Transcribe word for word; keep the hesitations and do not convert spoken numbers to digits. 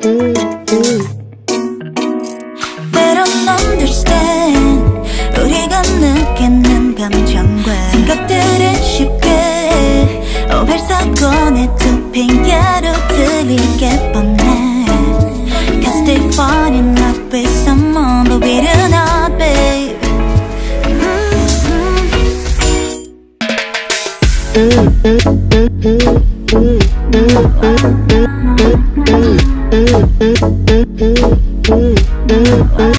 They don't understand 우리가 느끼는 감정과 생각들은 쉽게 오발사건의 두 핑계로 들리게 뻔해 Cause they fall in love with someone but we do not, babe. Mm-hmm.